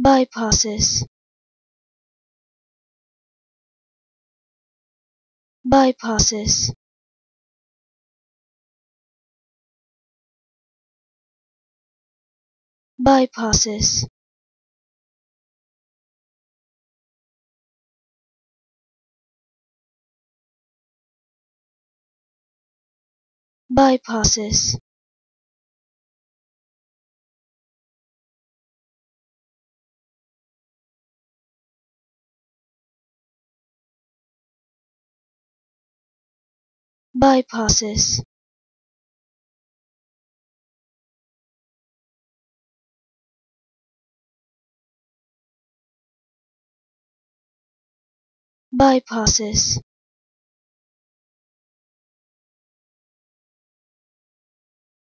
bypasses, bypasses, bypasses, bypasses, bypasses,